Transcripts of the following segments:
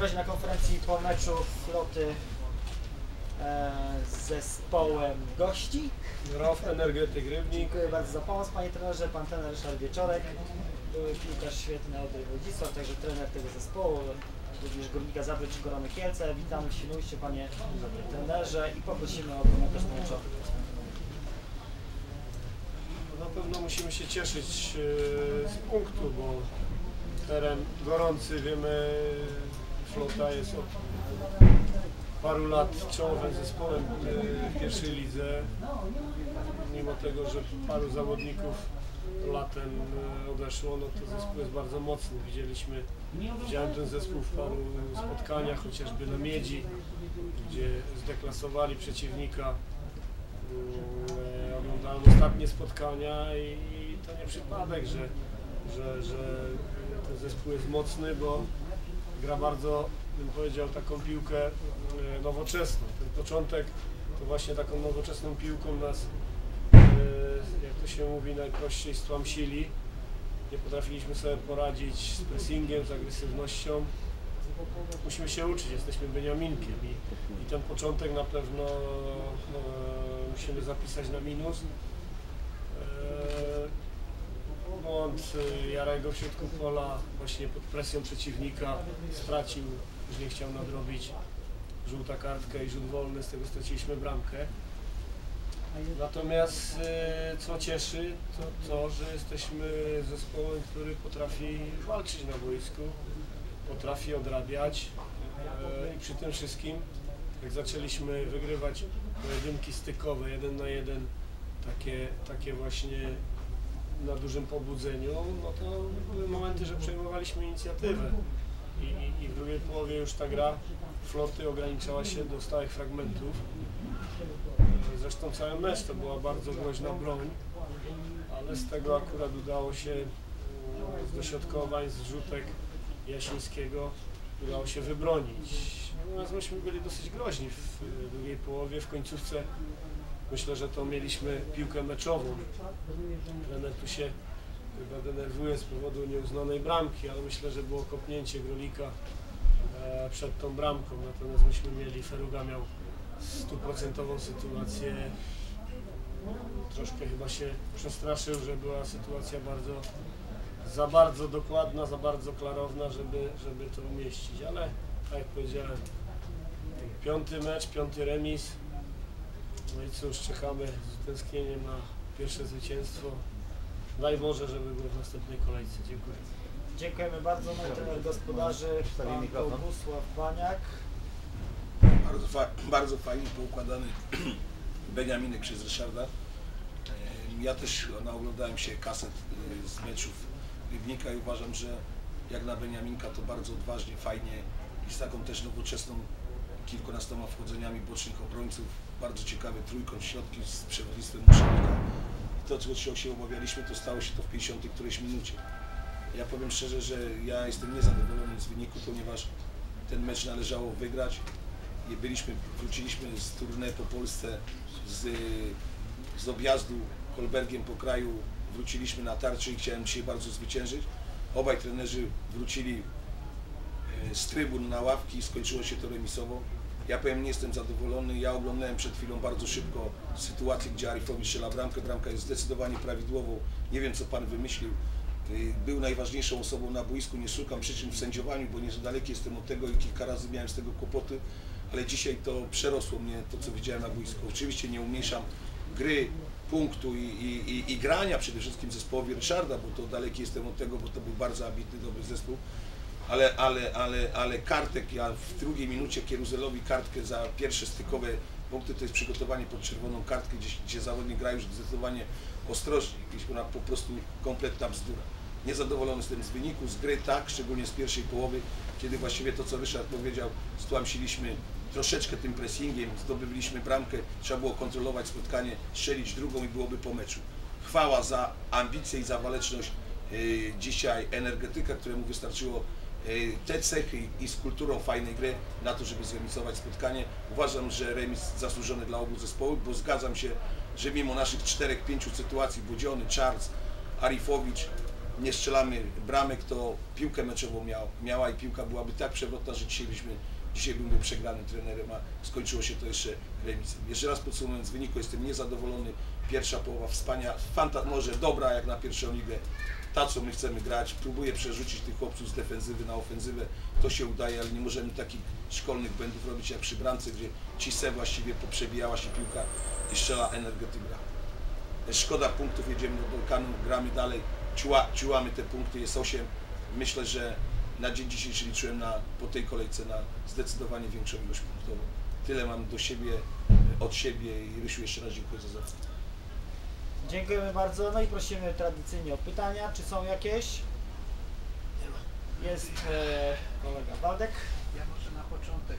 razie na konferencji po meczu Floty z zespołem gości. ROW Energetyk Rybnik. Dziękuję bardzo za pomoc, panie trenerze. Pan trener Ryszard Wieczorek, były piłkarz świetny Odry Wodzisław, także trener tego zespołu, również Górnika Zabrze czy Korony Kielce. Witamy w Świnoujściu, panie trenerze, i poprosimy o komentarz meczowy. Na pewno musimy się cieszyć z punktu, bo teren gorący, wiemy, Flota jest od paru lat czołowym zespołem w pierwszej lidze, mimo tego, że paru zawodników latem odeszło, no to zespół jest bardzo mocny. Widziałem ten zespół w paru spotkaniach, chociażby na Miedzi, gdzie zdeklasowali przeciwnika. Oglądałem ostatnie spotkania i to nie przypadek, że ten zespół jest mocny, bo gra bardzo, bym powiedział, taką piłkę nowoczesną. Ten początek to właśnie taką nowoczesną piłką nas, jak to się mówi, najprościej stłamsili. Nie potrafiliśmy sobie poradzić z pressingiem, z agresywnością. Musimy się uczyć, jesteśmy Beniaminkiem i ten początek na pewno musimy zapisać na minus. Błąd Jarego w środku pola, właśnie pod presją przeciwnika, stracił, już nie chciał nadrobić, żółta kartka i rzut wolny, z tego straciliśmy bramkę. Natomiast co cieszy, to to, że jesteśmy zespołem, który potrafi walczyć na boisku, potrafi odrabiać i przy tym wszystkim, jak zaczęliśmy wygrywać pojedynki stykowe, 1 na 1, takie właśnie na dużym pobudzeniu, no to były momenty, że przejmowaliśmy inicjatywę i w drugiej połowie już ta gra Floty ograniczała się do stałych fragmentów. Zresztą cały mecz to była bardzo groźna broń, ale z tego akurat udało się, z dośrodkowań, z rzutek Jasińskiego, udało się wybronić. Natomiast myśmy byli dosyć groźni w drugiej połowie, w końcówce. Myślę, że to mieliśmy piłkę meczową. Trener tu się chyba denerwuje z powodu nieuznanej bramki, ale myślę, że było kopnięcie Grulika przed tą bramką. Natomiast myśmy mieli, Feruga miał 100% sytuację. Troszkę chyba się przestraszył, że była sytuacja za bardzo dokładna, za bardzo klarowna, żeby to umieścić. Ale tak jak powiedziałem, 5. mecz, 5. remis. No i cóż, czekamy z tęsknieniem na pierwsze zwycięstwo. Daj Boże, żeby było w następnej kolejce. Dziękuję. Dziękujemy bardzo. Trener gospodarzy, pan Bolesław Baniak. Bardzo fajnie poukładany Beniaminek przez Ryszarda. Ja też oglądałem się kaset z meczów Rybnika i uważam, że jak na Beniaminka to bardzo odważnie, fajnie i z taką też nowoczesną, kilkunastoma wchodzeniami bocznych obrońców, bardzo ciekawy trójkąt, środki z przewodnictwem Muszalika. To, czego się obawialiśmy, to stało się to w 50. którejś minucie. Ja powiem szczerze, że ja jestem niezadowolony z wyniku, ponieważ ten mecz należało wygrać. Wróciliśmy z tournée po Polsce, z objazdu Holbergiem po kraju, wróciliśmy na tarczy i chciałem dzisiaj bardzo zwyciężyć. Obaj trenerzy wrócili z trybun na ławki i skończyło się to remisowo. Ja powiem, nie jestem zadowolony. Ja oglądałem przed chwilą bardzo szybko sytuację, gdzie Arifowi strzela bramkę. Bramka jest zdecydowanie prawidłową. Nie wiem, co pan wymyślił. Był najważniejszą osobą na boisku. Nie szukam przyczyn w sędziowaniu, bo nie daleki jestem od tego i kilka razy miałem z tego kłopoty. Ale dzisiaj to przerosło mnie, to co widziałem na boisku. Oczywiście nie umniejszam gry, punktu i grania przede wszystkim zespołowi Ryszarda, bo to daleki jestem od tego, bo to był bardzo ambitny, dobry zespół. Ale kartek, ja w drugiej minucie Kieruzelowi kartkę za pierwsze stykowe punkty, to jest przygotowanie pod czerwoną kartkę, gdzie zawodnik gra już zdecydowanie ostrożniej, ona po prostu kompletna bzdura. Niezadowolony jestem z wyniku, z gry, tak, szczególnie z pierwszej połowy, kiedy właściwie to, co Ryszard powiedział, stłamsiliśmy troszeczkę tym pressingiem, zdobywaliśmy bramkę, trzeba było kontrolować spotkanie, strzelić drugą i byłoby po meczu. Chwała za ambicję i za waleczność dzisiaj Energetyka, któremu wystarczyło te cechy i z kulturą fajnej gry na to, żeby zremisować spotkanie. Uważam, że remis zasłużony dla obu zespołów, bo zgadzam się, że mimo naszych 4-5 sytuacji Bodziony, Charles, Arifowicz, nie strzelamy bramek, to piłkę meczową miała i piłka byłaby tak przewrotna, że dzisiaj byłby przegranym trenerem, a skończyło się to jeszcze remisem. Jeszcze raz podsumowując, z wyniku jestem niezadowolony. Pierwsza połowa wspaniała, może dobra jak na pierwszą ligę, ta co my chcemy grać. Próbuję przerzucić tych chłopców z defensywy na ofensywę, to się udaje, ale nie możemy takich szkolnych błędów robić jak przy bramce, gdzie Cisse właściwie poprzebijała się piłka i strzela energetyk. Szkoda punktów, jedziemy do Balkanu, gramy dalej, ciułamy te punkty, jest 8. Myślę, że na dzień dzisiejszy liczyłem po tej kolejce na zdecydowanie większą ilość punktową. Tyle mam od siebie i Rysiu, jeszcze raz dziękuję za zaproszenie. Dziękujemy bardzo, no i prosimy tradycyjnie o pytania, czy są jakieś? Nie ma. Jest kolega Badek. Ja może na początek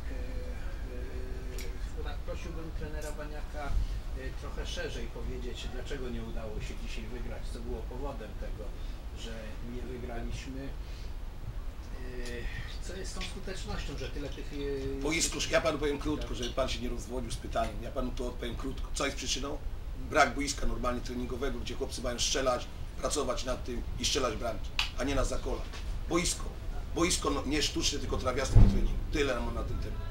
prosiłbym trenera Baniaka trochę szerzej powiedzieć, dlaczego nie udało się dzisiaj wygrać, co było powodem tego, że nie wygraliśmy. Co jest tą skutecznością, że tyle tych... Po isku, ja panu powiem krótko, żeby pan się nie rozwodził z pytaniem. Ja panu to odpowiem krótko. Co jest przyczyną? Brak boiska normalnie treningowego, gdzie chłopcy mają strzelać, pracować nad tym i strzelać bramki, a nie na zakolach. Boisko. Boisko nie sztuczne, tylko trawiaste po treningu. Tyle mam na ten temat.